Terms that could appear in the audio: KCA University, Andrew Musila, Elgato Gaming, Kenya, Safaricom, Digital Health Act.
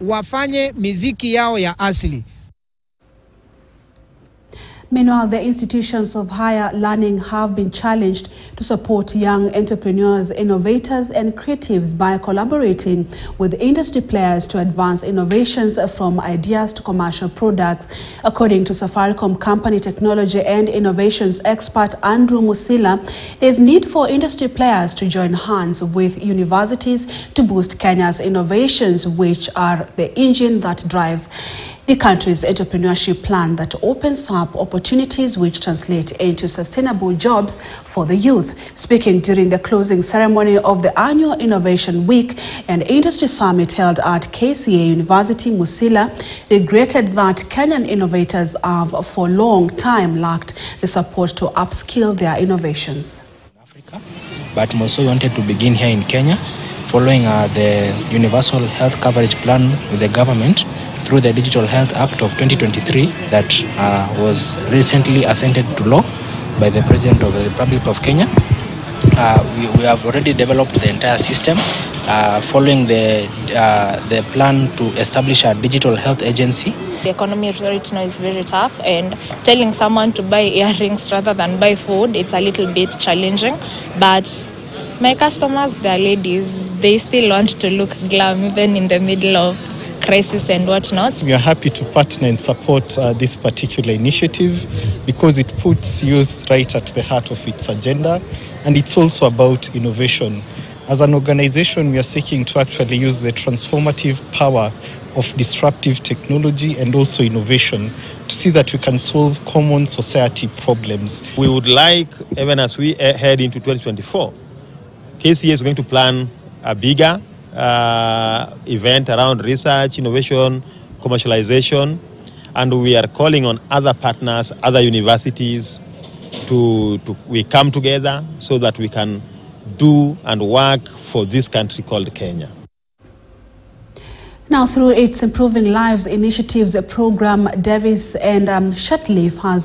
wafanye miziki yao ya asili. Meanwhile, the institutions of higher learning have been challenged to support young entrepreneurs, innovators, and creatives by collaborating with industry players to advance innovations from ideas to commercial products. According to Safaricom company technology and innovations expert Andrew Musila, there is need for industry players to join hands with universities to boost Kenya's innovations, which are the engine that drives the country's entrepreneurship plan that opens up opportunities which translate into sustainable jobs for the youth. Speaking during the closing ceremony of the annual Innovation Week and Industry Summit held at KCA University, Musila regretted that Kenyan innovators have for a long time lacked the support to upskill their innovations. Africa, but Musila wanted to begin here in Kenya following the universal health coverage plan with the government through the Digital Health Act of 2023 that was recently assented to law by the President of the Republic of Kenya. We have already developed the entire system following the plan to establish a digital health agency. The economy right now is very tough, and telling someone to buy earrings rather than buy food, it's a little bit challenging, but my customers, the ladies, they still want to look glam even in the middle of crisis and whatnot. We are happy to partner and support this particular initiative because it puts youth right at the heart of its agenda, and it's also about innovation. As an organization, we are seeking to actually use the transformative power of disruptive technology and also innovation to see that we can solve common society problems. We would like, even as we head into 2024, KCA is going to plan a bigger event around research, innovation, commercialization, and we are calling on other partners, other universities we come together so that we can do and work for this country called Kenya. Now, through its Improving Lives Initiatives program, Davis and Shetleaf has